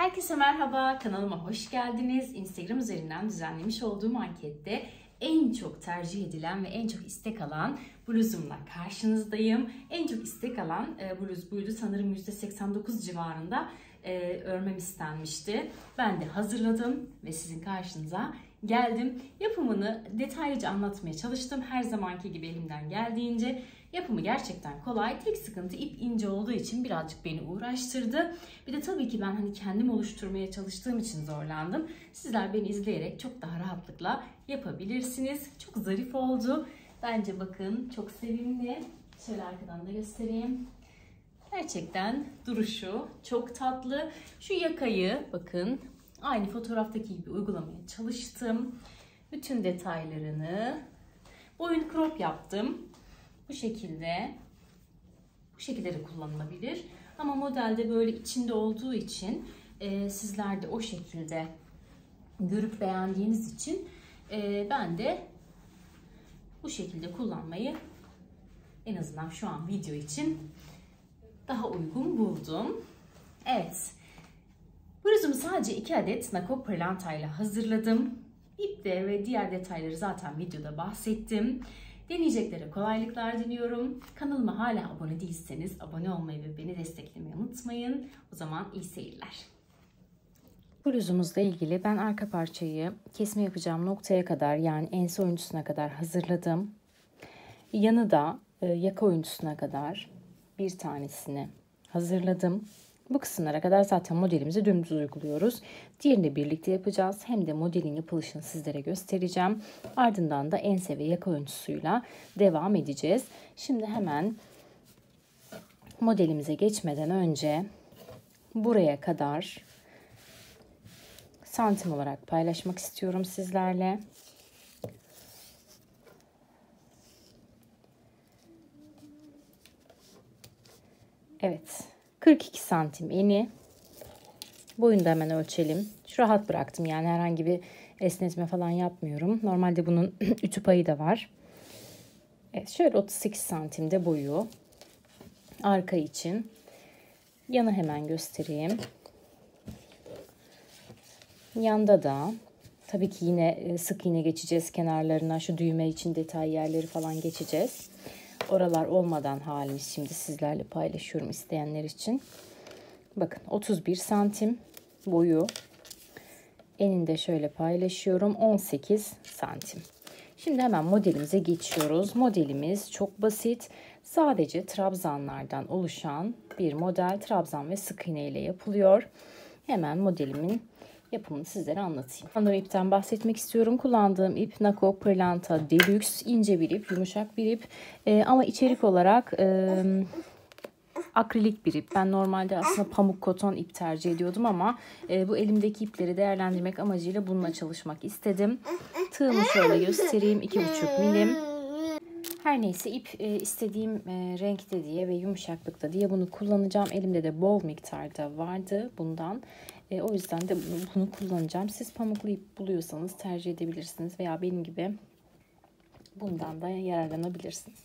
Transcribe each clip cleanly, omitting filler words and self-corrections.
Herkese merhaba, kanalıma hoş geldiniz. Instagram üzerinden düzenlemiş olduğum ankette en çok tercih edilen ve en çok istek alan bluzumla karşınızdayım. En çok istek alan bluz buydu. Sanırım %89 civarında örmem istenmişti. Ben de hazırladım ve sizin karşınıza geldim. Yapımını detaylıca anlatmaya çalıştım. Her zamanki gibi elimden geldiğince. Yapımı gerçekten kolay. Tek sıkıntı ip ince olduğu için birazcık beni uğraştırdı. Bir de tabii ki ben kendim oluşturmaya çalıştığım için zorlandım. Sizler beni izleyerek çok daha rahatlıkla yapabilirsiniz. Çok zarif oldu. Bence bakın çok sevimli. Şöyle arkadan da göstereyim. Gerçekten duruşu çok tatlı. Şu yakayı bakın aynı fotoğraftaki gibi uygulamaya çalıştım. Bütün detaylarını. Boyun crop yaptım. Bu şekilde de kullanılabilir. Ama modelde böyle içinde olduğu için sizler de o şekilde görüp beğendiğiniz için ben de bu şekilde kullanmayı en azından şu an video için daha uygun buldum. Evet. Bluzumu sadece 2 adet Nako Pırlanta ile hazırladım. İp de ve diğer detayları zaten videoda bahsettim. Deneyeceklere kolaylıklar diliyorum. Kanalıma hala abone değilseniz abone olmayı ve beni desteklemeyi unutmayın. O zaman iyi seyirler. Bluzumuzla ilgili ben arka parçayı kesme yapacağım noktaya kadar, yani ense oyuntusuna kadar hazırladım. Yanı da yaka oyuntusuna kadar bir tanesini hazırladım. Bu kısımlara kadar zaten modelimizi dümdüz uyguluyoruz. Diğerini birlikte yapacağız. Hem de modelin yapılışını sizlere göstereceğim. Ardından da ense ve yaka örüntüsüyle devam edeceğiz. Şimdi hemen modelimize geçmeden önce buraya kadar santim olarak paylaşmak istiyorum sizlerle. Evet. 42 santim eni, boyunu da hemen ölçelim. Şu rahat bıraktım, yani herhangi bir esnetme falan yapmıyorum. Normalde bunun ütü payı da var. Evet, şöyle 38 santimde boyu. Arka için. Yanı hemen göstereyim. Yanda da tabii ki yine sık iğne geçeceğiz kenarlarına. Şu düğme için detay yerleri falan geçeceğiz. Oralar olmadan halimi şimdi sizlerle paylaşıyorum isteyenler için. Bakın 31 santim boyu. Eninde şöyle paylaşıyorum. 18 santim. Şimdi hemen modelimize geçiyoruz. Modelimiz çok basit. Sadece trabzanlardan oluşan bir model. Trabzan ve sık iğne ile yapılıyor. Hemen modelimin yapımını sizlere anlatayım. Kullandığım ipten bahsetmek istiyorum. Kullandığım ip Nako Pırlanta Deluxe. İnce bir ip, yumuşak bir ip. Ama içerik olarak akrilik bir ip. Ben normalde aslında pamuk koton ip tercih ediyordum ama bu elimdeki ipleri değerlendirmek amacıyla bununla çalışmak istedim. Tığımı şöyle göstereyim. 2,5 milim. Her neyse ip istediğim renkte diye ve yumuşaklıkta diye bunu kullanacağım. Elimde de bol miktarda vardı bundan. O yüzden de bunu kullanacağım. Siz pamuklu ip buluyorsanız tercih edebilirsiniz veya benim gibi bundan da yararlanabilirsiniz.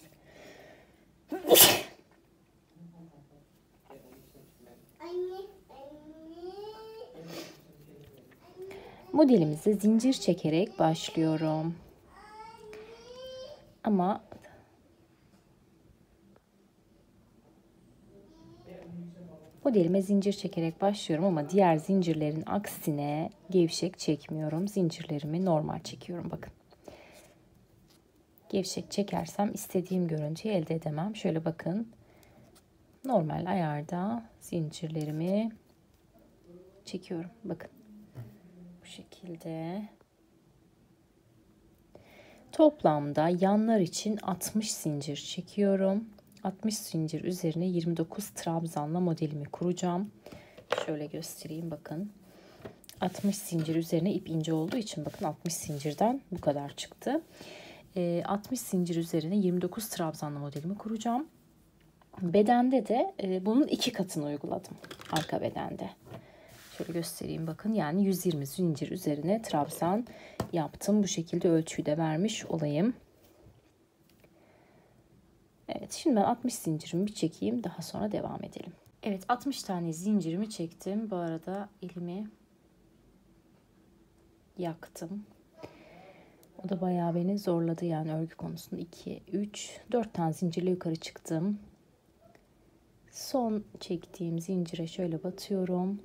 Modelimize zincir çekerek başlıyorum. Ama modelime zincir çekerek başlıyorum ama diğer zincirlerin aksine gevşek çekmiyorum. Zincirlerimi normal çekiyorum bakın. Gevşek çekersem istediğim görüntüyü elde edemem. Şöyle bakın. Normal ayarda zincirlerimi çekiyorum. Bakın. Bu şekilde. Toplamda yanlar için 60 zincir çekiyorum. 60 zincir üzerine 29 trabzanla modelimi kuracağım. Şöyle göstereyim bakın. 60 zincir üzerine ip ince olduğu için bakın 60 zincirden bu kadar çıktı. 60 zincir üzerine 29 trabzanla modelimi kuracağım. Bedende de bunun 2 katını uyguladım. Arka bedende. Şöyle göstereyim bakın. Yani 120 zincir üzerine trabzan yaptım. Bu şekilde ölçüyü de vermiş olayım. Evet, şimdi ben 60 zincirimi bir çekeyim, daha sonra devam edelim. Evet, 60 tane zincirimi çektim. Bu arada elimi yaktım. O da bayağı beni zorladı yani örgü konusunda. 2, 3, 4 tane zincirle yukarı çıktım. Son çektiğim zincire şöyle batıyorum.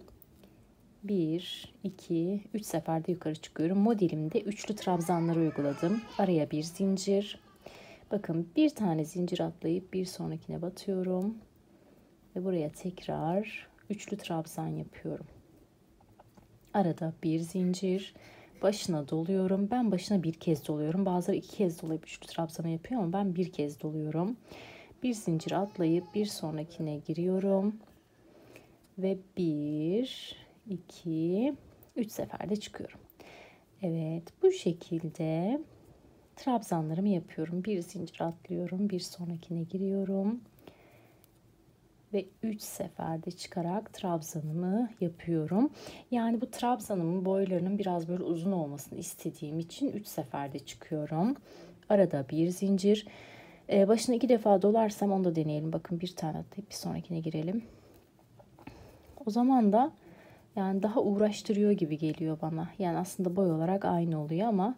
1, 2, 3 seferde yukarı çıkıyorum. Modelimde üçlü trabzanları uyguladım. Araya bir zincir. Bakın bir tane zincir atlayıp bir sonrakine batıyorum. Ve buraya tekrar üçlü trabzan yapıyorum. Arada bir zincir. Başına doluyorum. Ben başına bir kez doluyorum. Bazıları iki kez dolayıp üçlü trabzanı yapıyor ama ben bir kez doluyorum. Bir zincir atlayıp bir sonrakine giriyorum. Ve 1, 2, 3 seferde çıkıyorum. Evet, bu şekilde trabzanlarımı yapıyorum. Bir zincir atlıyorum. Bir sonrakine giriyorum. Ve 3 seferde çıkarak trabzanımı yapıyorum. Yani bu trabzanımın boylarının biraz böyle uzun olmasını istediğim için 3 seferde çıkıyorum. Arada bir zincir. Başına 2 defa dolarsam onu da deneyelim. Bakın bir tane atlayıp bir sonrakine girelim. O zaman da yani daha uğraştırıyor gibi geliyor bana. Yani aslında boy olarak aynı oluyor ama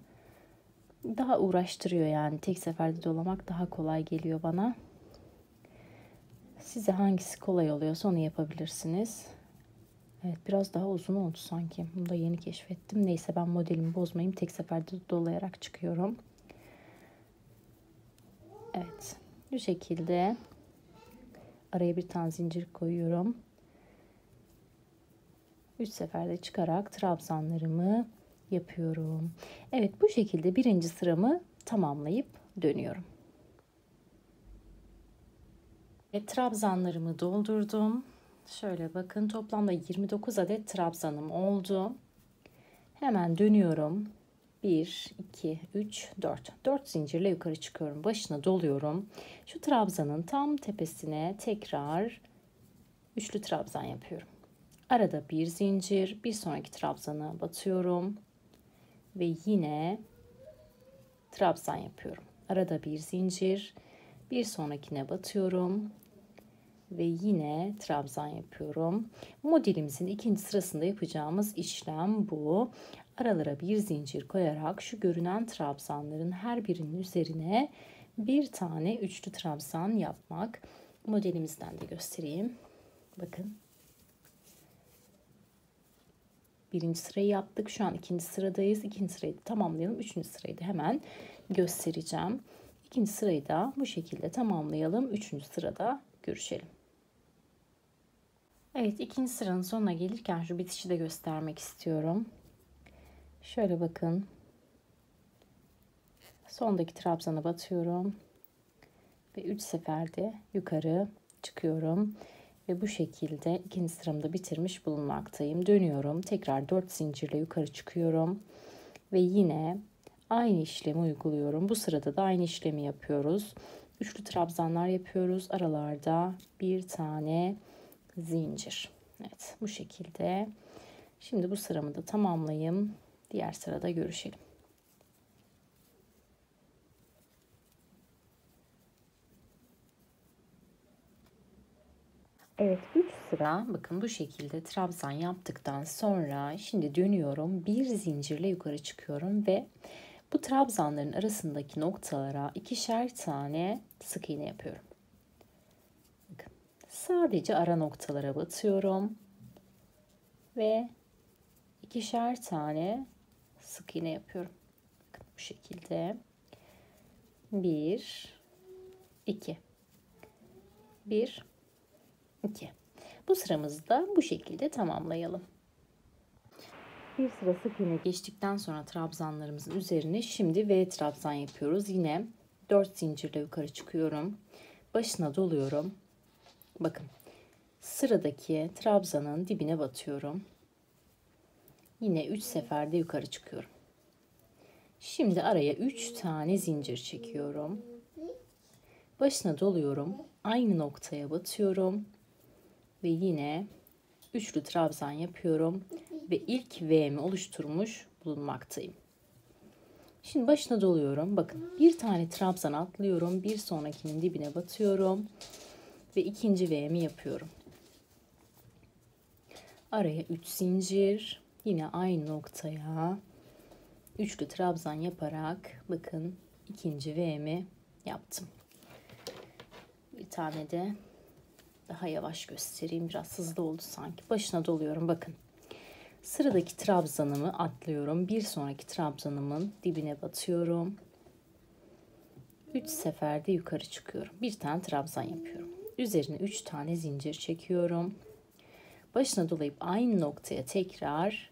daha uğraştırıyor yani. Tek seferde dolamak daha kolay geliyor bana. Size hangisi kolay oluyorsa onu yapabilirsiniz. Evet, biraz daha uzun oldu sanki. Bunu da yeni keşfettim. Neyse, ben modelimi bozmayayım. Tek seferde dolayarak çıkıyorum. Evet. Bu şekilde araya bir tane zincir koyuyorum. 3 seferde çıkarak trabzanlarımı yapıyorum. Evet, bu şekilde birinci sıramı tamamlayıp dönüyorum. Evet, trabzanlarımı doldurdum. Şöyle bakın, toplamda 29 adet trabzanım oldu. Hemen dönüyorum. 1, 2, 3, 4. 4 zincirle yukarı çıkıyorum. Başına doluyorum. Şu trabzanın tam tepesine tekrar üçlü trabzan yapıyorum. Arada bir zincir, bir sonraki trabzana batıyorum. Ve yine trabzan yapıyorum. Arada bir zincir, bir sonrakine batıyorum. Ve yine trabzan yapıyorum. Modelimizin ikinci sırasında yapacağımız işlem bu. Aralara bir zincir koyarak şu görünen trabzanların her birinin üzerine bir tane üçlü trabzan yapmak. Modelimizden de göstereyim. Bakın. Birinci sırayı yaptık. Şu an ikinci sıradayız. İkinci sırayı tamamlayalım. Üçüncü sırayı da hemen göstereceğim. İkinci sırayı da bu şekilde tamamlayalım. Üçüncü sırada görüşelim. Evet, ikinci sıranın sonuna gelirken şu bitişi de göstermek istiyorum. Şöyle bakın. Sondaki trabzana batıyorum. Ve 3 seferde yukarı çıkıyorum. Ve bu şekilde ikinci sıramı da bitirmiş bulunmaktayım. Dönüyorum. Tekrar 4 zincirle yukarı çıkıyorum. Ve yine aynı işlemi uyguluyorum. Bu sırada da aynı işlemi yapıyoruz. Üçlü trabzanlar yapıyoruz. Aralarda bir tane zincir. Evet, bu şekilde. Şimdi bu sıramı da tamamlayayım. Diğer sırada görüşelim. Evet, 3 sıra bakın bu şekilde trabzan yaptıktan sonra şimdi dönüyorum. Bir zincirle yukarı çıkıyorum ve bu trabzanların arasındaki noktalara ikişer tane sık iğne yapıyorum. Bakın, sadece ara noktalara batıyorum ve ikişer tane sık iğne yapıyorum. Bakın, bu şekilde 1, 2, 1, 2. Bu sıramızı da bu şekilde tamamlayalım. Bir sıra sık iğne geçtikten sonra trabzanlarımızın üzerine şimdi V trabzan yapıyoruz. Yine 4 zincirle yukarı çıkıyorum. Başına doluyorum. Bakın, sıradaki trabzanın dibine batıyorum. Yine 3 seferde yukarı çıkıyorum. Şimdi araya 3 tane zincir çekiyorum. Başına doluyorum. Aynı noktaya batıyorum. Ve yine üçlü trabzan yapıyorum. Ve ilk V'mi oluşturmuş bulunmaktayım. Şimdi başına doluyorum. Bakın, bir tane trabzan atlıyorum. Bir sonrakinin dibine batıyorum. Ve ikinci V'mi yapıyorum. Araya 3 zincir. Yine aynı noktaya üçlü trabzan yaparak bakın ikinci V'mi yaptım. Bir tane de daha yavaş göstereyim. Biraz hızlı oldu sanki. Başına doluyorum bakın. Sıradaki trabzanımı atlıyorum. Bir sonraki trabzanımın dibine batıyorum. 3 seferde yukarı çıkıyorum. Bir tane trabzan yapıyorum. Üzerine 3 tane zincir çekiyorum. Başına dolayıp aynı noktaya tekrar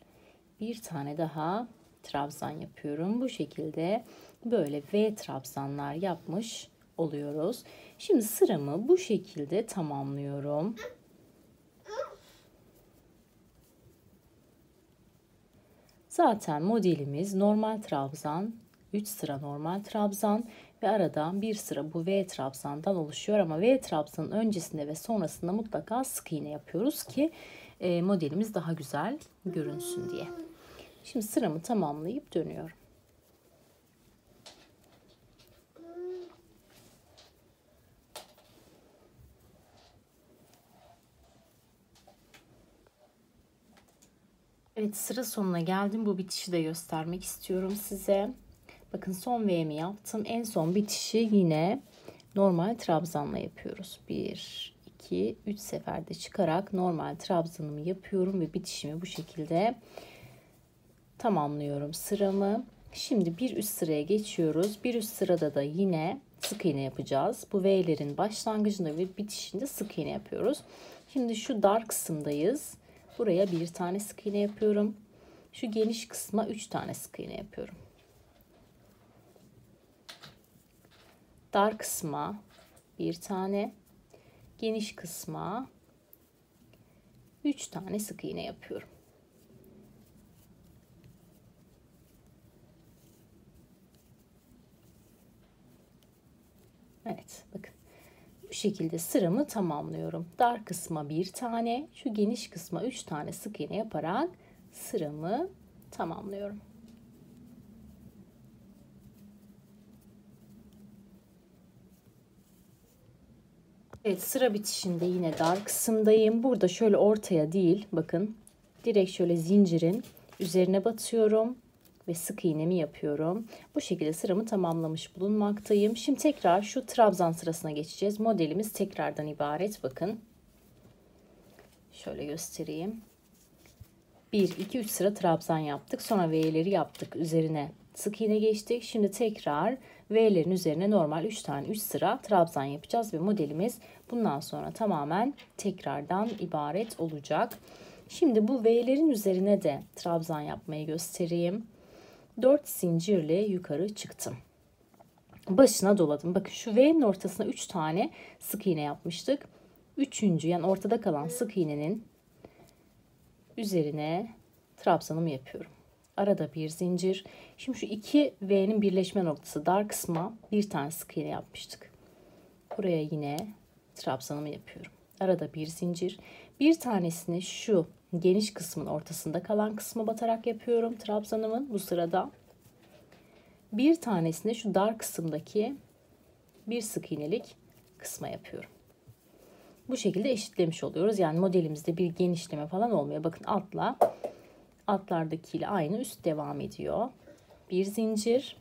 bir tane daha trabzan yapıyorum. Bu şekilde böyle V trabzanlar yapmış oluyoruz. Şimdi sıramı bu şekilde tamamlıyorum. Zaten modelimiz normal trabzan, 3 sıra normal trabzan ve aradan bir sıra bu V trabzandan oluşuyor. Ama V trabzanın öncesinde ve sonrasında mutlaka sık iğne yapıyoruz ki modelimiz daha güzel görünsün diye. Şimdi sıramı tamamlayıp dönüyorum. Evet, sıra sonuna geldim. Bu bitişi de göstermek istiyorum size. Bakın son V'mi yaptım. En son bitişi yine normal trabzanla yapıyoruz. 1, 2, 3 seferde çıkarak normal trabzanımı yapıyorum ve bitişimi bu şekilde tamamlıyorum sıramı. Şimdi bir üst sıraya geçiyoruz. Bir üst sırada da yine sık iğne yapacağız. Bu V'lerin başlangıcında ve bitişinde sık iğne yapıyoruz. Şimdi şu dar kısımdayız. Buraya bir tane sık iğne yapıyorum. Şu geniş kısma 3 tane sık iğne yapıyorum. Dar kısma bir tane, geniş kısma 3 tane sık iğne yapıyorum. Evet, bakın. Bu şekilde sıramı tamamlıyorum. Dar kısma bir tane, şu geniş kısma 3 tane sık iğne yaparak sıramı tamamlıyorum. Evet, sıra bitişinde yine dar kısımdayım. Burada şöyle ortaya değil, bakın. Direkt şöyle zincirin üzerine batıyorum ve sık iğnemi yapıyorum. Bu şekilde sıramı tamamlamış bulunmaktayım. Şimdi tekrar şu trabzan sırasına geçeceğiz. Modelimiz tekrardan ibaret. Bakın. Şöyle göstereyim. 1, 2, 3 sıra trabzan yaptık. Sonra V'leri yaptık. Üzerine sık iğne geçtik. Şimdi tekrar V'lerin üzerine normal 3 tane 3 sıra trabzan yapacağız ve modelimiz bundan sonra tamamen tekrardan ibaret olacak. Şimdi bu V'lerin üzerine de trabzan yapmayı göstereyim. 4 zincirle yukarı çıktım. Başına doladım. Bakın şu V'nin ortasına 3 tane sık iğne yapmıştık. 3. yani ortada kalan sık iğnenin üzerine trabzanımı yapıyorum. Arada bir zincir. Şimdi şu 2 V'nin birleşme noktası dar kısma bir tane sık iğne yapmıştık. Buraya yine trabzanımı yapıyorum. Arada bir zincir. Bir tanesini şu geniş kısmın ortasında kalan kısma batarak yapıyorum trabzanımın bu sırada. Bir tanesini şu dar kısımdaki bir sık iğnelik kısma yapıyorum. Bu şekilde eşitlemiş oluyoruz. Yani modelimizde bir genişleme falan olmuyor. Bakın altlardakiyle aynı, üst devam ediyor. Bir zincir.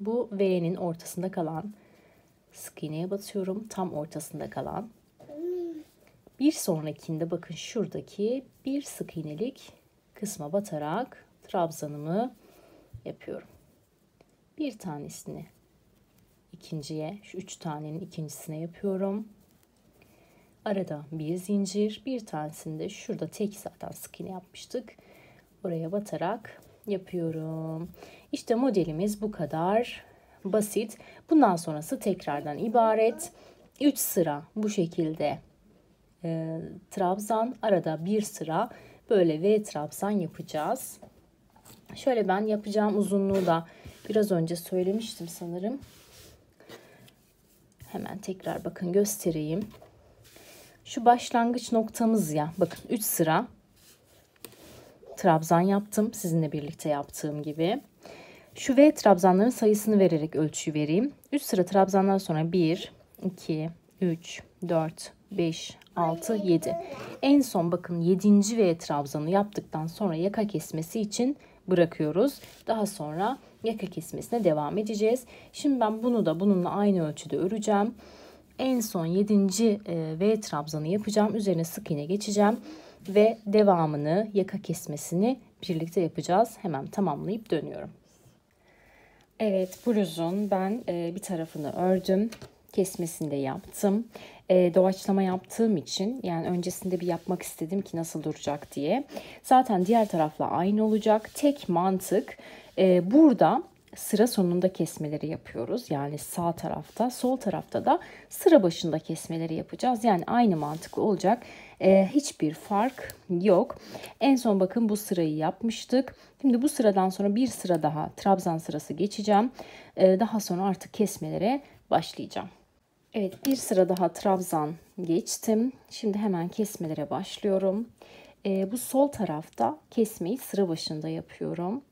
Bu V'nin ortasında kalan sık iğneye batıyorum. Tam ortasında kalan. Bir sonrakinde bakın şuradaki bir sık iğnelik kısma batarak trabzanımı yapıyorum. Bir tanesini ikinciye, şu 3 tanenin ikincisine yapıyorum. Arada bir zincir, bir tanesini de şurada tek zaten sık iğne yapmıştık. Oraya batarak yapıyorum. İşte modelimiz bu kadar basit. Bundan sonrası tekrardan ibaret. 3 sıra bu şekilde trabzan, arada bir sıra böyle V trabzan yapacağız. Şöyle ben yapacağım uzunluğu da biraz önce söylemiştim sanırım. Hemen tekrar bakın göstereyim. Şu başlangıç noktamız ya. Bakın 3 sıra trabzan yaptım. Sizinle birlikte yaptığım gibi. Şu V trabzanların sayısını vererek ölçüyü vereyim. 3 sıra trabzandan sonra 1, 2, 3, 4, 5, 6, 7. En son bakın 7. ve trabzanı yaptıktan sonra yaka kesmesi için bırakıyoruz. Daha sonra yaka kesmesine devam edeceğiz. Şimdi ben bunu da bununla aynı ölçüde öreceğim. En son 7. V trabzanı yapacağım. Üzerine sık iğne geçeceğim. Ve devamını, yaka kesmesini birlikte yapacağız. Hemen tamamlayıp dönüyorum. Evet, bluzun ben bir tarafını ördüm. Kesmesini de yaptım. Doğaçlama yaptığım için, yani öncesinde bir yapmak istedim ki nasıl duracak diye. Zaten diğer tarafla aynı olacak. Tek mantık burada sıra sonunda kesmeleri yapıyoruz. Yani sağ tarafta, sol tarafta da sıra başında kesmeleri yapacağız. Yani aynı mantıklı olacak. Hiçbir fark yok. En son bakın bu sırayı yapmıştık. Şimdi bu sıradan sonra bir sıra daha trabzan sırası geçeceğim. Daha sonra artık kesmelere başlayacağım. Evet, bir sıra daha trabzan geçtim. Şimdi hemen kesmelere başlıyorum. Bu sol tarafta kesmeyi sıra başında yapıyorum.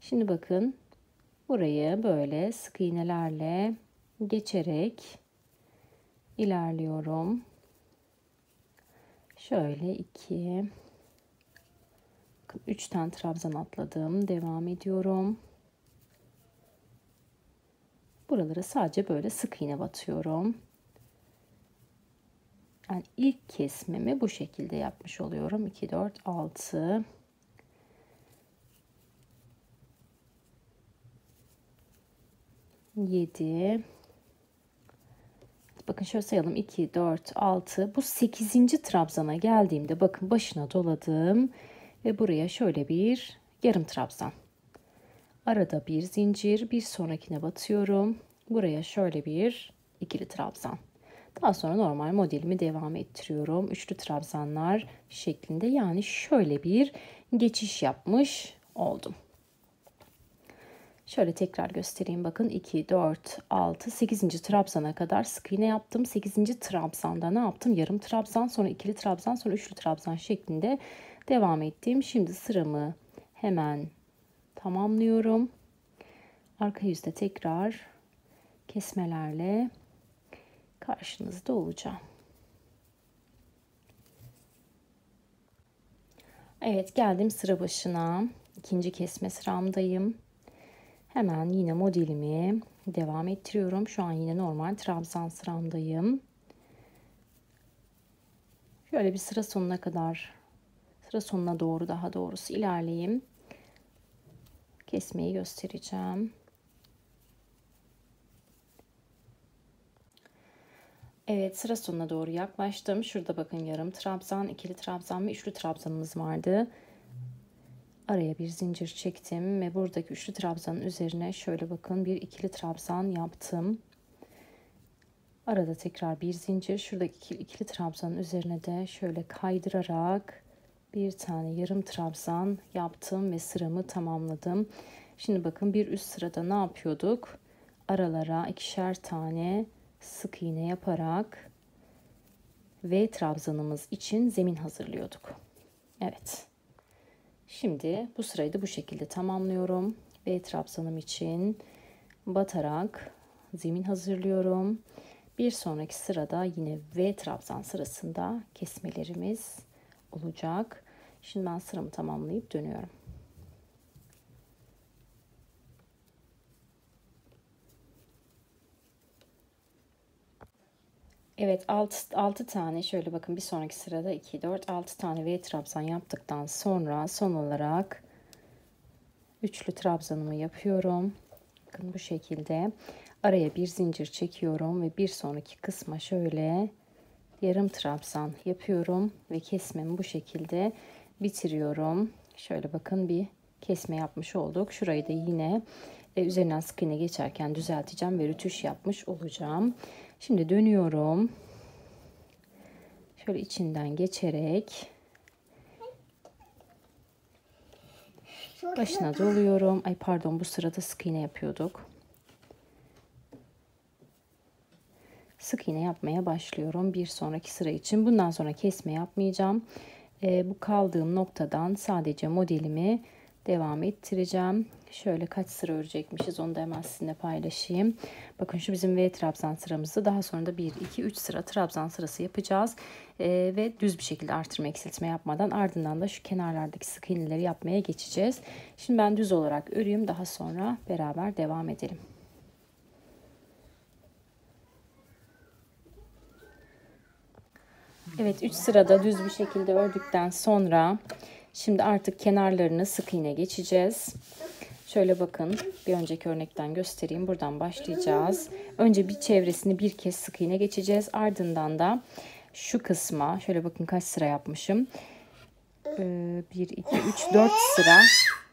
Şimdi bakın burayı böyle sık iğnelerle geçerek ilerliyorum. Şöyle 2, 3 tane trabzan atladım. Devam ediyorum. Buralara sadece böyle sık iğne batıyorum. Yani ilk kesmemi bu şekilde yapmış oluyorum. 2, 4, 6. Bakın şöyle sayalım. 2, 4, 6. Bu 8. trabzana geldiğimde bakın başına doladım. Ve buraya şöyle bir yarım trabzan. Arada bir zincir. Bir sonrakine batıyorum. Buraya şöyle bir ikili trabzan. Daha sonra normal modelimi devam ettiriyorum. Üçlü trabzanlar şeklinde. Yani şöyle bir geçiş yapmış oldum. Şöyle tekrar göstereyim. Bakın 2, 4, 6, 8. trabzana kadar sık iğne yaptım. 8. trabzanda ne yaptım? Yarım trabzan, sonra ikili trabzan, sonra üçlü trabzan şeklinde devam ettim. Şimdi sıramı hemen tamamlıyorum. Arka yüzde tekrar kesmelerle karşınızda olacağım. Evet, geldim sıra başına. İkinci kesme sıramdayım. Hemen yine modelimi devam ettiriyorum. Şu an yine normal trabzan sıramdayım. Şöyle bir sıra sonuna kadar, sıra sonuna doğru daha doğrusu ilerleyeyim. Kesmeyi göstereceğim. Evet, sıra sonuna doğru yaklaştım. Şurada bakın yarım trabzan, ikili trabzan ve üçlü trabzanımız vardı. Araya bir zincir çektim ve buradaki üçlü trabzanın üzerine şöyle bakın bir ikili trabzan yaptım. Arada tekrar bir zincir. Şuradaki ikili trabzanın üzerine de şöyle kaydırarak bir tane yarım trabzan yaptım ve sıramı tamamladım. Şimdi bakın bir üst sırada ne yapıyorduk? Aralara ikişer tane sık iğne yaparak ve trabzanımız için zemin hazırlıyorduk. Evet. Şimdi bu sırayı da bu şekilde tamamlıyorum. Ve trabzanım için batarak zemin hazırlıyorum. Bir sonraki sırada yine V trabzan sırasında kesmelerimiz olacak. Şimdi ben sıramı tamamlayıp dönüyorum. Evet, 6 tane şöyle bakın bir sonraki sırada 2, 4, 6 tane V trabzan yaptıktan sonra son olarak üçlü trabzanımı yapıyorum. Bakın bu şekilde araya bir zincir çekiyorum ve bir sonraki kısma şöyle yarım trabzan yapıyorum ve kesmemi bu şekilde bitiriyorum. Şöyle bakın bir kesme yapmış olduk. Şurayı da yine üzerinden sık iğne geçerken düzelteceğim ve rötuş yapmış olacağım. Şimdi dönüyorum. Şöyle içinden geçerek başına doluyorum. Ay pardon, bu sırada sık iğne yapıyorduk. Sık iğne yapmaya başlıyorum. Bir sonraki sıra için bundan sonra kesme yapmayacağım. Bu kaldığım noktadan sadece modelimi devam ettireceğim. Şöyle kaç sıra örecekmişiz onu da hemen sizinle paylaşayım. Bakın şu bizim V trabzan sıramızı daha sonra da 1, 2, 3 sıra trabzan sırası yapacağız. Ve düz bir şekilde artırma eksiltme yapmadan ardından da şu kenarlardaki sık iğneleri yapmaya geçeceğiz. Şimdi ben düz olarak öreyim, daha sonra beraber devam edelim. Evet, 3 sırada düz bir şekilde ördükten sonra şimdi artık kenarlarını sık iğne geçeceğiz. Şöyle bakın, bir önceki örnekten göstereyim. Buradan başlayacağız. Önce bir çevresini bir kez sık iğne geçeceğiz. Ardından da şu kısma, şöyle bakın kaç sıra yapmışım. 1, 2, 3, 4 sıra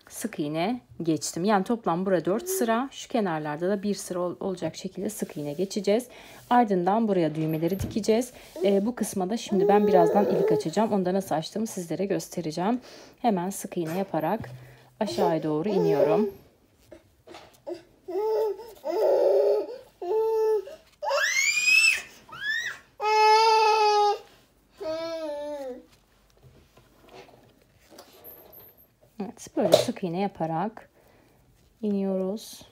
sık iğne geçtim. Yani toplam burada 4 sıra. Şu kenarlarda da bir sıra olacak şekilde sık iğne geçeceğiz. Ardından buraya düğmeleri dikeceğiz. Bu kısma da şimdi ben birazdan ilik açacağım. Onu da nasıl açtığımı sizlere göstereceğim. Hemen sık iğne yaparak aşağıya doğru iniyorum. Evet, böyle sık iğne yaparak iniyoruz.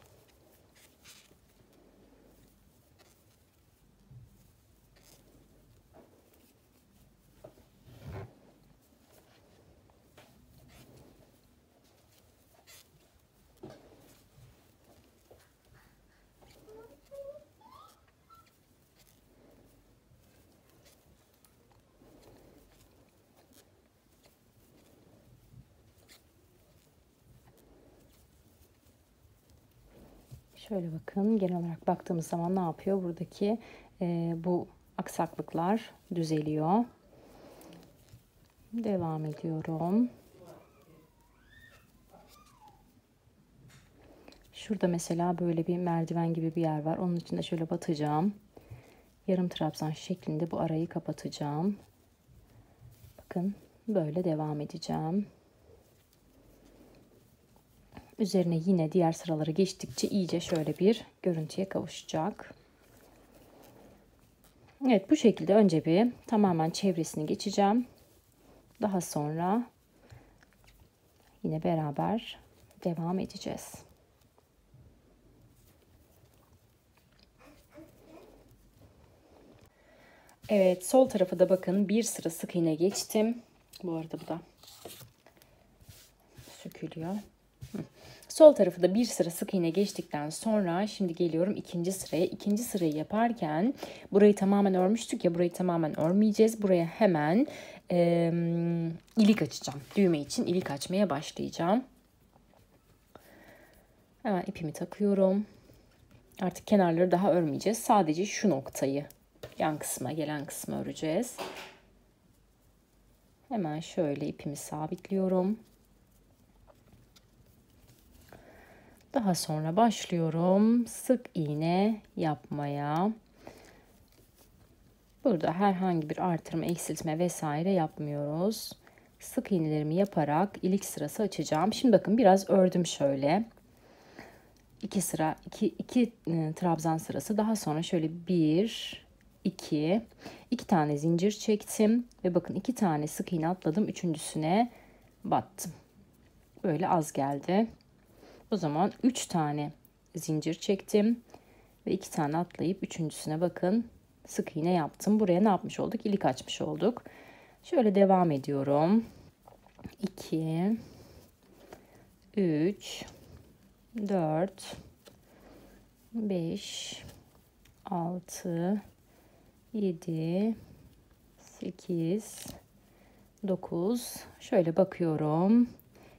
Şöyle bakın, genel olarak baktığımız zaman ne yapıyor? Buradaki bu aksaklıklar düzeliyor. Devam ediyorum. Şurada mesela böyle bir merdiven gibi bir yer var. Onun için de şöyle batacağım. Yarım trabzan şeklinde bu arayı kapatacağım. Bakın böyle devam edeceğim. Üzerine yine diğer sıraları geçtikçe iyice şöyle bir görüntüye kavuşacak. Evet, bu şekilde önce bir tamamen çevresini geçeceğim. Daha sonra yine beraber devam edeceğiz. Evet, sol tarafı da bakın bir sıra sık iğne geçtim. Bu arada bu da sökülüyor. Sol tarafı da bir sıra sık iğne geçtikten sonra şimdi geliyorum ikinci sıraya. İkinci sırayı yaparken burayı tamamen örmüştük ya, burayı tamamen örmeyeceğiz. Buraya hemen ilik açacağım. Düğme için ilik açmaya başlayacağım. Hemen ipimi takıyorum. Artık kenarları daha örmeyeceğiz. Sadece şu noktayı, yan kısma gelen kısmı öreceğiz. Hemen şöyle ipimi sabitliyorum. Daha sonra başlıyorum sık iğne yapmaya. Burada herhangi bir artırma, eksiltme vesaire yapmıyoruz. Sık iğnelerimi yaparak ilik sırası açacağım. Şimdi bakın biraz ördüm şöyle. 2 sıra, 2 trabzan sırası. Daha sonra şöyle 1, 2 tane zincir çektim ve bakın 2 tane sık iğne atladım. Üçüncüsüne battım. Böyle az geldi. O zaman 3 tane zincir çektim ve 2 tane atlayıp üçüncüsüne bakın sık iğne yaptım. Buraya ne yapmış olduk? İlik açmış olduk. Şöyle devam ediyorum. 2, 3, 4, 5, 6, 7, 8, 9. Şöyle bakıyorum.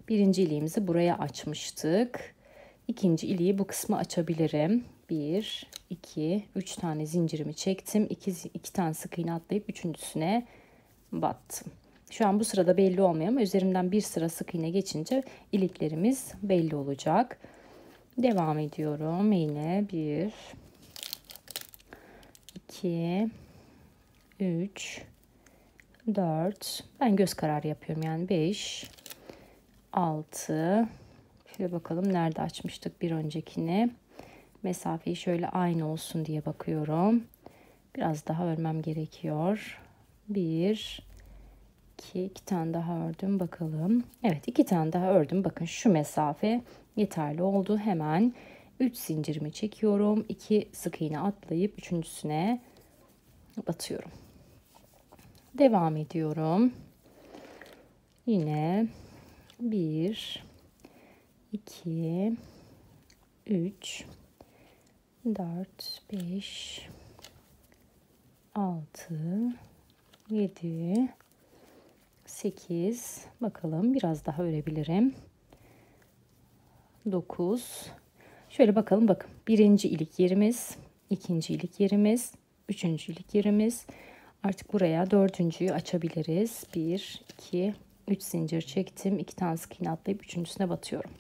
Birinci iliğimizi buraya açmıştık. İkinci iliği bu kısma açabilirim. 1, 2, 3 tane zincirimi çektim. 2 tane sık iğne atlayıp üçüncüsüne battım. Şu an bu sırada belli olmuyor ama üzerimden bir sıra sık iğne geçince iliklerimiz belli olacak. Devam ediyorum. Yine 1, 2, 3, 4. Ben göz kararı yapıyorum, yani 5. 6. Şöyle bakalım nerede açmıştık bir öncekini. Mesafeyi şöyle aynı olsun diye bakıyorum. Biraz daha örmem gerekiyor. 1 iki tane daha ördüm bakalım. Evet, iki tane daha ördüm. Bakın şu mesafe yeterli oldu. Hemen 3 zincirimi çekiyorum. 2 sık iğne atlayıp üçüncüsüne batıyorum. Devam ediyorum. Yine 1, 2, 3, 4, 5, 6, 7, 8. Bakalım biraz daha örebilirim. 9. Şöyle bakalım, bakın. Birinci ilik yerimiz, ikinci ilik yerimiz, üçüncü ilik yerimiz. Artık buraya dördüncüyü açabiliriz. 1, 2, 3 zincir çektim. 2 tane sık iğne atlayıp üçüncüsüne batıyorum.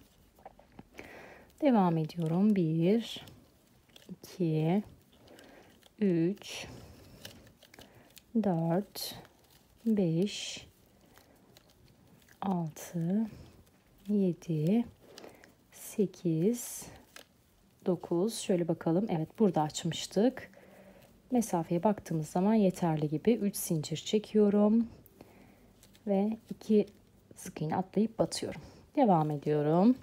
Devam ediyorum. 1, 2, 3, 4, 5, 6, 7, 8, 9. Şöyle bakalım. Evet, burada açmıştık. Mesafeye baktığımız zaman yeterli gibi. 3 zincir çekiyorum. Ve 2 sık iğne atlayıp batıyorum. Devam ediyorum.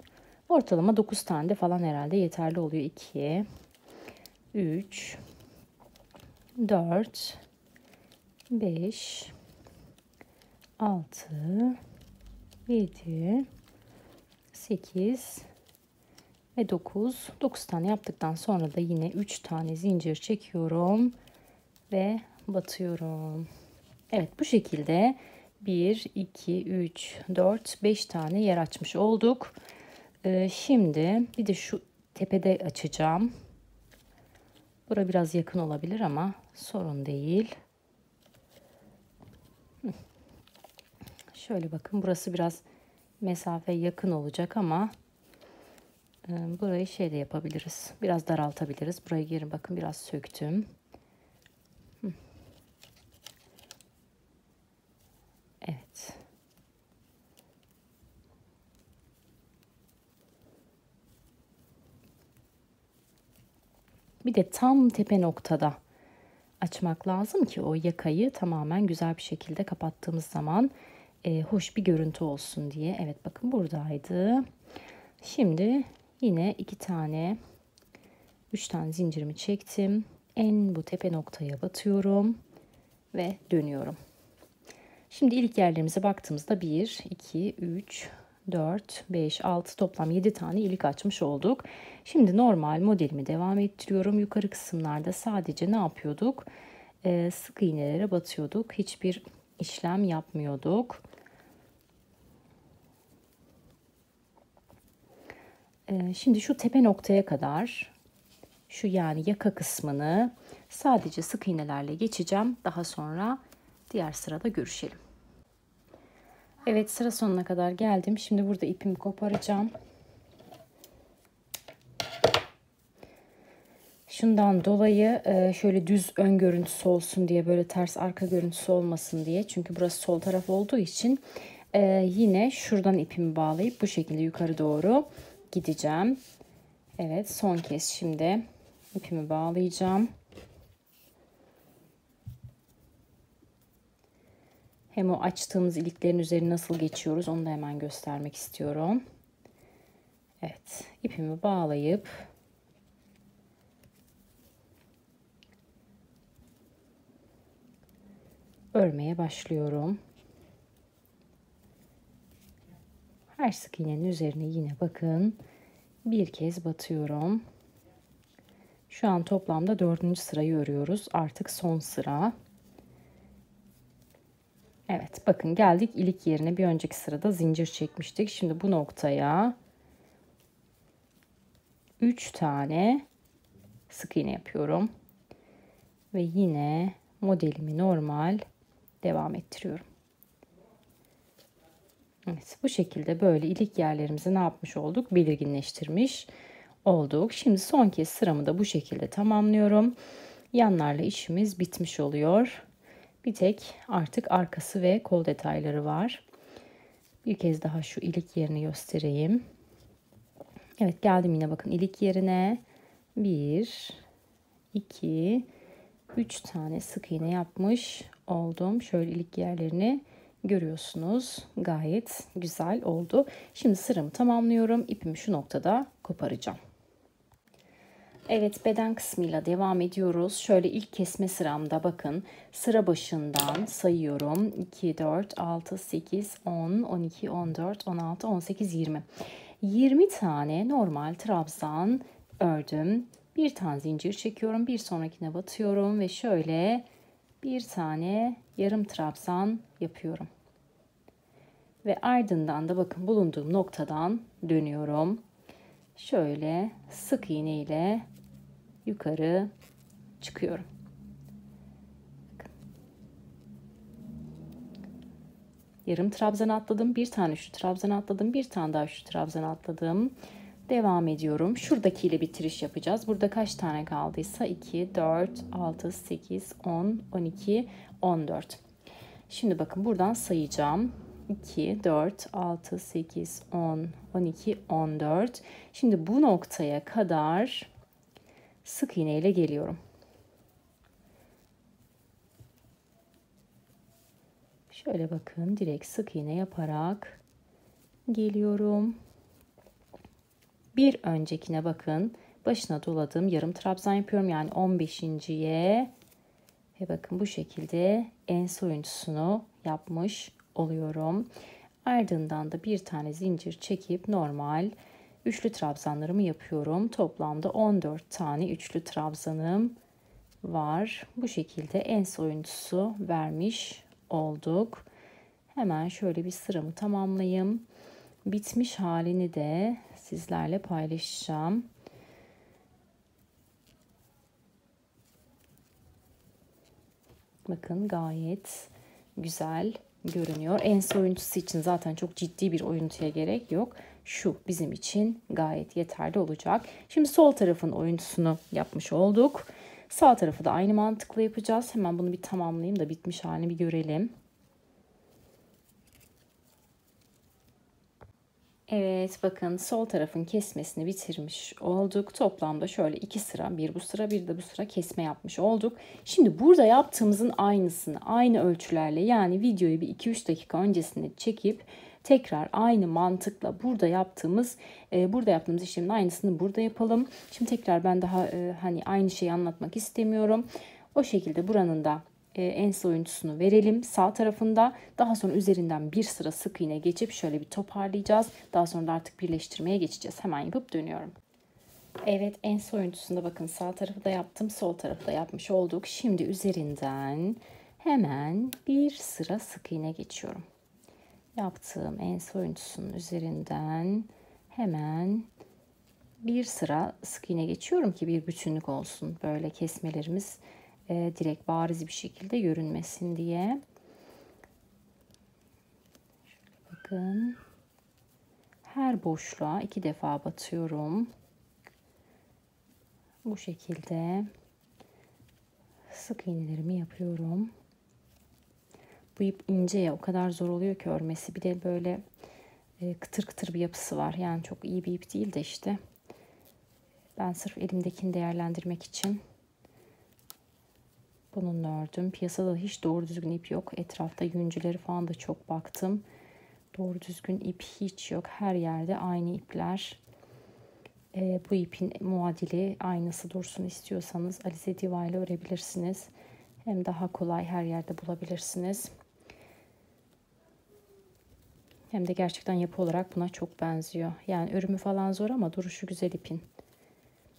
Ortalama 9 tane de falan herhalde yeterli oluyor. 2, 3, 4, 5, 6, 7, 8 ve 9. 9 tane yaptıktan sonra da yine 3 tane zincir çekiyorum ve batıyorum. Evet, bu şekilde 1, 2, 3, 4, 5 tane yer açmış olduk. Şimdi bir de şu tepede açacağım. Bura biraz yakın olabilir ama sorun değil. Şöyle bakın, burası biraz mesafe yakın olacak ama burayı şey de yapabiliriz. Biraz daraltabiliriz. Buraya girin, bakın biraz söktüm. Evet. Bir de tam tepe noktada açmak lazım ki o yakayı tamamen güzel bir şekilde kapattığımız zaman hoş bir görüntü olsun diye. Evet, bakın buradaydı. Şimdi yine 3 tane zincirimi çektim. En bu tepe noktaya batıyorum ve dönüyorum. Şimdi ilk yerlerimize baktığımızda 1, 2, 3, 4, 5, 6, toplam 7 tane ilik açmış olduk. Şimdi normal modelimi devam ettiriyorum. Yukarı kısımlarda sadece ne yapıyorduk? Sık iğnelere batıyorduk. Hiçbir işlem yapmıyorduk. Şimdi şu tepe noktaya kadar, şu yani yaka kısmını sadece sık iğnelerle geçeceğim. Daha sonra diğer sırada görüşelim. Evet, sıra sonuna kadar geldim. Şimdi burada ipimi koparacağım. Şundan dolayı şöyle düz ön görüntüsü olsun diye, böyle ters arka görüntüsü olmasın diye. Çünkü burası sol taraf olduğu için yine şuradan ipimi bağlayıp bu şekilde yukarı doğru gideceğim. Evet, son kez şimdi ipimi bağlayacağım. Hem o açtığımız iliklerin üzerine nasıl geçiyoruz onu da hemen göstermek istiyorum. Evet, ipimi bağlayıp örmeye başlıyorum. Her sık iğnenin üzerine yine bakın bir kez batıyorum. Şu an toplamda 4. sırayı örüyoruz. Artık son sıra. Evet, bakın geldik ilik yerine. Bir önceki sırada zincir çekmiştik. Şimdi bu noktaya 3 tane sık iğne yapıyorum. Ve yine modelimi normal devam ettiriyorum. Evet, bu şekilde böyle ilik yerlerimizi ne yapmış olduk? Belirginleştirmiş olduk. Şimdi son kez sıramı da bu şekilde tamamlıyorum. Yanlarla işimiz bitmiş oluyor. Bir tek artık arkası ve kol detayları var. Bir kez daha şu ilik yerini göstereyim. Evet, geldim yine bakın ilik yerine. 1, 2, 3 tane sık iğne yapmış oldum. Şöyle ilik yerlerini görüyorsunuz. Gayet güzel oldu. Şimdi sıramı tamamlıyorum. İpimi şu noktada koparacağım. Evet, beden kısmıyla devam ediyoruz. Şöyle ilk kesme sıramda bakın. Sıra başından sayıyorum. 2, 4, 6, 8, 10, 12, 14, 16, 18, 20. 20 tane normal trabzan ördüm. Bir tane zincir çekiyorum. Bir sonrakine batıyorum ve şöyle bir tane yarım trabzan yapıyorum. Ve ardından da bakın bulunduğum noktadan dönüyorum. Şöyle sık iğne ile yukarı çıkıyorum. Yarım trabzan atladım, bir tane şu trabzan atladım, bir tane daha şu trabzan atladım. Devam ediyorum. Şuradakiyle bitiriş yapacağız. Burada kaç tane kaldıysa 2, 4, 6, 8, 10, 12, 14. Şimdi bakın buradan sayacağım. 2, 4, 6, 8, 10, 12, 14. Şimdi bu noktaya kadar sık iğne ile geliyorum. Şöyle bakın direkt sık iğne yaparak geliyorum. Bir öncekine bakın. Başına doladım. Yarım trabzan yapıyorum. Yani 15.'ye ve bakın bu şekilde en soyuntusunu yapmış oluyorum. Ardından da bir tane zincir çekip normal üçlü trabzanlarımı yapıyorum. Toplamda 14 tane üçlü trabzanım var. Bu şekilde en soyuntusu vermiş olduk. Hemen şöyle bir sıramı tamamlayayım. Bitmiş halini de sizlerle paylaşacağım. Bakın gayet güzel görünüyor. Ense oyuntusu için zaten çok ciddi bir oyuntuya gerek yok. Şu bizim için gayet yeterli olacak. Şimdi sol tarafın oyuntusunu yapmış olduk. Sağ tarafı da aynı mantıkla yapacağız. Hemen bunu bir tamamlayayım da bitmiş halini bir görelim. Evet bakın sol tarafın kesmesini bitirmiş olduk. Toplamda şöyle iki sıra, bir bu sıra bir de bu sıra kesme yapmış olduk. Şimdi burada yaptığımızın aynısını aynı ölçülerle, yani videoyu bir 2-3 dakika öncesinde çekip tekrar aynı mantıkla burada yaptığımız işlemin aynısını burada yapalım. Şimdi tekrar ben daha hani aynı şeyi anlatmak istemiyorum. O şekilde buranın da ense oyuntusunu verelim sağ tarafında. Daha sonra üzerinden bir sıra sık iğne geçip şöyle bir toparlayacağız. Daha sonra da artık birleştirmeye geçeceğiz. Hemen yapıp dönüyorum. Evet, ense oyuntusunda bakın sağ tarafı da yaptım, sol tarafı da yapmış olduk. Şimdi üzerinden hemen bir sıra sık iğne geçiyorum. Yaptığım ense oyuntusunun üzerinden hemen bir sıra sık iğne geçiyorum ki bir bütünlük olsun. Böyle kesmelerimiz direkt bariz bir şekilde görünmesin diye. Şöyle bakın. Her boşluğa 2 defa batıyorum. Bu şekilde sık iğnelerimi yapıyorum. Bu ip ince ya, o kadar zor oluyor ki örmesi. Bir de böyle kıtır kıtır bir yapısı var. Yani çok iyi bir ip değil de işte. Ben sırf elimdekini değerlendirmek için bununla ördüm. Piyasada hiç doğru düzgün ip yok. Etrafta yüncüleri falan da çok baktım. Doğru düzgün ip hiç yok. Her yerde aynı ipler. Bu ipin muadili aynısı dursun istiyorsanız Alize Diva ile örebilirsiniz. Hem daha kolay her yerde bulabilirsiniz. Hem de gerçekten yapı olarak buna çok benziyor. Yani örümü falan zor ama duruşu güzel ipin.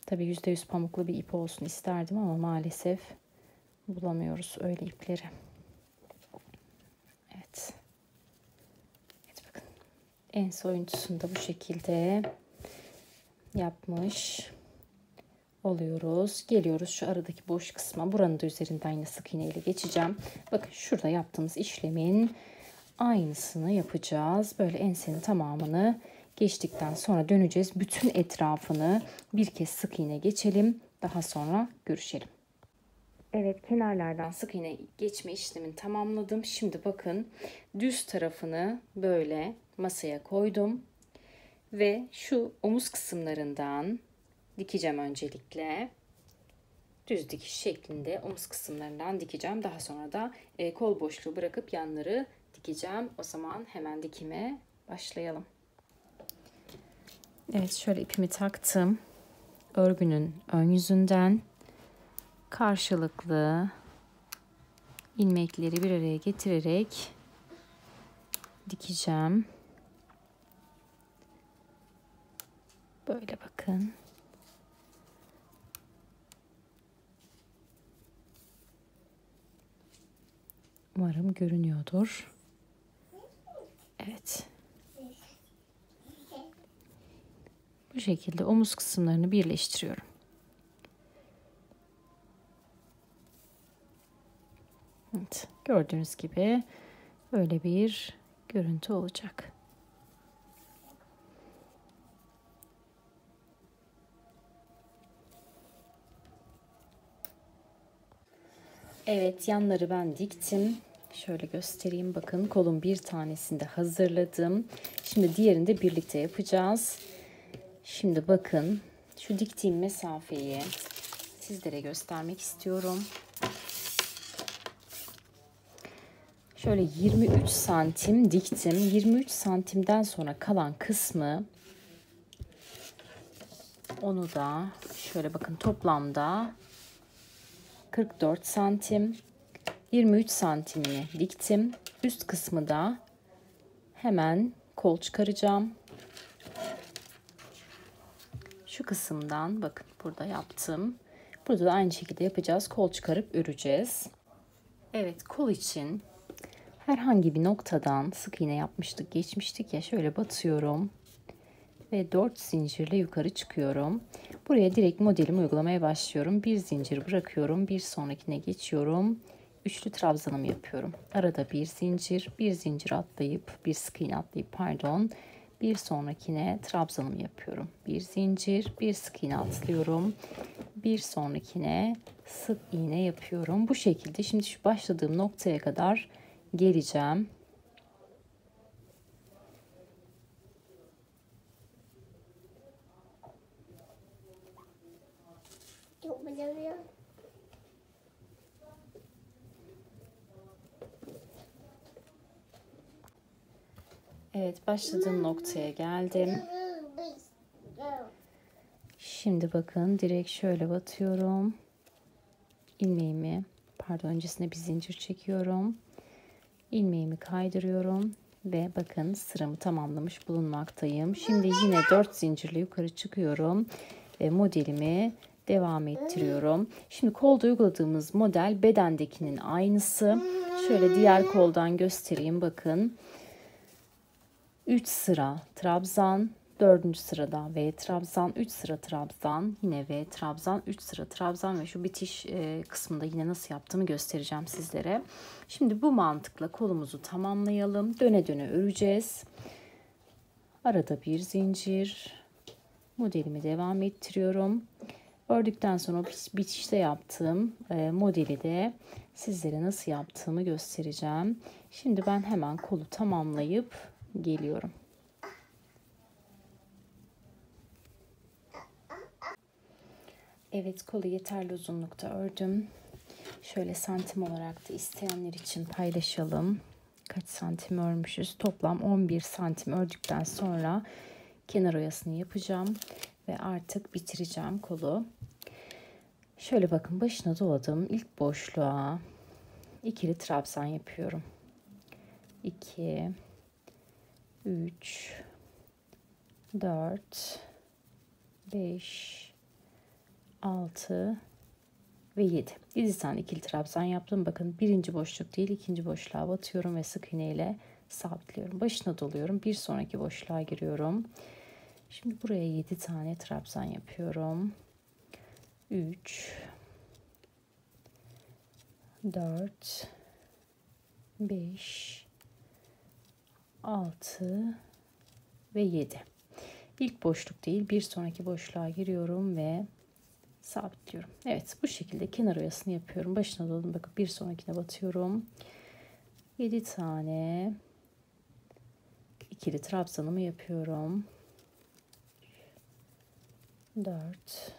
Tabii %100 pamuklu bir ip olsun isterdim ama maalesef bulamıyoruz öyle ipleri. Evet. Evet bakın. Ense oyuntusunu da bu şekilde yapmış oluyoruz. Geliyoruz şu aradaki boş kısma. Buranın da üzerinden yine sık iğne ile geçeceğim. Bakın şurada yaptığımız işlemin aynısını yapacağız. Böyle ensenin tamamını geçtikten sonra döneceğiz. Bütün etrafını bir kez sık iğne geçelim. Daha sonra görüşelim. Evet, kenarlardan sık iğne geçme işlemini tamamladım. Şimdi bakın düz tarafını böyle masaya koydum. Ve şu omuz kısımlarından dikeceğim öncelikle. Düz dikiş şeklinde omuz kısımlarından dikeceğim. Daha sonra da kol boşluğu bırakıp yanları dikeceğim. dikeceğim. O zaman hemen dikime başlayalım. Evet, şöyle ipimi taktım. Örgünün ön yüzünden karşılıklı ilmekleri bir araya getirerek dikeceğim. Böyle bakın. Umarım görünüyordur. Evet. Bu şekilde omuz kısımlarını birleştiriyorum. Evet, gördüğünüz gibi böyle bir görüntü olacak. Evet, yanları ben diktim. Şöyle göstereyim, bakın kolun bir tanesini de hazırladım. Şimdi diğerini de birlikte yapacağız. Şimdi bakın şu diktiğim mesafeyi sizlere göstermek istiyorum. Şöyle 23 santim diktim. 23 santimden sonra kalan kısmı, onu da şöyle bakın, toplamda 44 santim. 23 santimini diktim. Üst kısmı da hemen kol çıkaracağım. Şu kısımdan bakın, burada yaptım. Burada da aynı şekilde yapacağız. Kol çıkarıp öreceğiz. Evet, kol için herhangi bir noktadan sık iğne yapmıştık, geçmiştik ya, şöyle batıyorum ve 4 zincirle yukarı çıkıyorum. Buraya direkt modelimi uygulamaya başlıyorum. Bir zincir bırakıyorum, bir sonrakine geçiyorum. Üçlü trabzanımı yapıyorum. Arada bir zincir atlayıp, bir sık iğne atlayıp pardon, bir sonrakine trabzanımı yapıyorum. Bir zincir, bir sık iğne atlıyorum. Bir sonrakine sık iğne yapıyorum. Bu şekilde şimdi şu başladığım noktaya kadar geleceğim. Evet, başladığım noktaya geldim. Şimdi bakın direkt şöyle batıyorum. İlmeğimi, pardon, öncesine bir zincir çekiyorum. İlmeğimi kaydırıyorum ve bakın sıramı tamamlamış bulunmaktayım. Şimdi yine 4 zincirle yukarı çıkıyorum ve modelimi devam ettiriyorum. Şimdi kolda uyguladığımız model bedendekinin aynısı. Şöyle diğer koldan göstereyim, bakın. 3 sıra trabzan, 4. sırada V trabzan, 3 sıra trabzan, yine V trabzan, 3 sıra trabzan ve şu bitiş kısmında yine nasıl yaptığımı göstereceğim sizlere. Şimdi bu mantıkla kolumuzu tamamlayalım. Döne döne öreceğiz. Arada bir zincir. Modelimi devam ettiriyorum. Ördükten sonra bitişte yaptığım modeli de sizlere nasıl yaptığımı göstereceğim. Şimdi ben hemen kolu tamamlayıp geliyorum. Evet, kolu yeterli uzunlukta ördüm. Şöyle santim olarak da isteyenler için paylaşalım. Kaç santim örmüşüz? Toplam 11 santim ördükten sonra kenar oyasını yapacağım ve artık bitireceğim kolu. Şöyle bakın, başına doladım. İlk boşluğa ikili trabzan yapıyorum. 2 3 4 5 6 ve 7. 7 tane ikili trabzan yaptım. Bakın birinci boşluk değil, ikinci boşluğa batıyorum ve sık iğne ile sabitliyorum. Başına doluyorum. Bir sonraki boşluğa giriyorum. Şimdi buraya 7 tane trabzan yapıyorum. 3 4 5 6 ve 7. İlk boşluk değil, bir sonraki boşluğa giriyorum ve sabitliyorum. Evet, bu şekilde kenar oyasını yapıyorum. Başına doladım, bakıp bir sonrakine batıyorum. 7 tane ikili trabzanımı yapıyorum. 4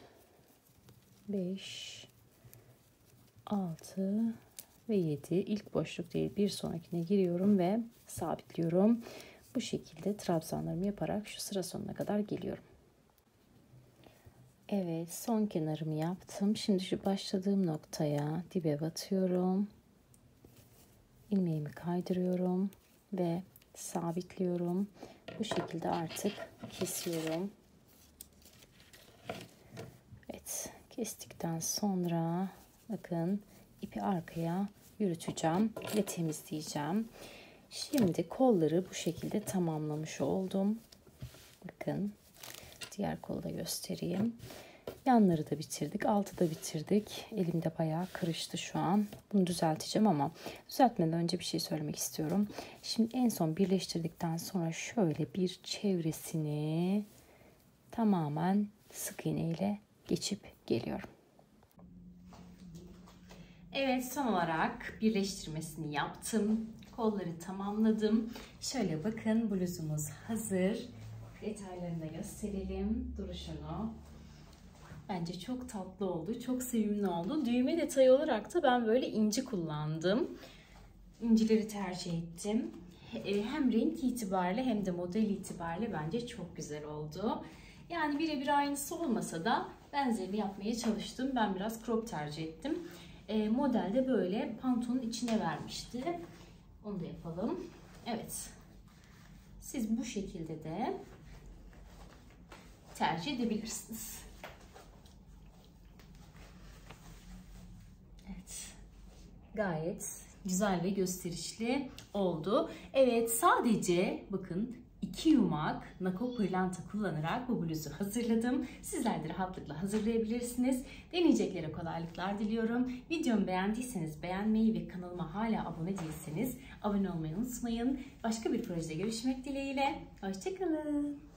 5 6 ve 7 ilk boşluk değil bir sonrakine giriyorum ve sabitliyorum. Bu şekilde trabzanlarımı yaparak şu sıra sonuna kadar geliyorum. Evet, son kenarımı yaptım. Şimdi şu başladığım noktaya dibe batıyorum. İlmeğimi kaydırıyorum ve sabitliyorum. Bu şekilde artık kesiyorum. Evet, kestikten sonra bakın ipi arkaya yürüteceğim ve temizleyeceğim. Şimdi kolları bu şekilde tamamlamış oldum. Bakın diğer kolu da göstereyim. Yanları da bitirdik, altı da bitirdik. Elimde bayağı karıştı şu an. Bunu düzelteceğim ama düzeltmeden önce bir şey söylemek istiyorum. Şimdi en son birleştirdikten sonra şöyle bir çevresini tamamen sık iğne ile geçip geliyorum. Evet, son olarak birleştirmesini yaptım. Kolları tamamladım. Şöyle bakın, bluzumuz hazır. Detaylarını da gösterelim, duruşunu. Bence çok tatlı oldu, çok sevimli oldu. Düğme detayı olarak da ben böyle inci kullandım. İncileri tercih ettim. Hem renk itibariyle hem de model itibariyle bence çok güzel oldu. Yani birebir aynısı olmasa da benzerini yapmaya çalıştım. Ben biraz crop tercih ettim. Model de böyle pantolonun içine vermişti. Onu da yapalım. Evet. Siz bu şekilde de tercih edebilirsiniz. Evet. Gayet güzel ve gösterişli oldu. Evet, sadece bakın 2 yumak Nako pırlanta kullanarak bu bluzu hazırladım. Sizler de rahatlıkla hazırlayabilirsiniz. Deneyeceklere kolaylıklar diliyorum. Videomu beğendiyseniz beğenmeyi ve kanalıma hala abone değilseniz abone olmayı unutmayın. Başka bir projede görüşmek dileğiyle. Hoşçakalın.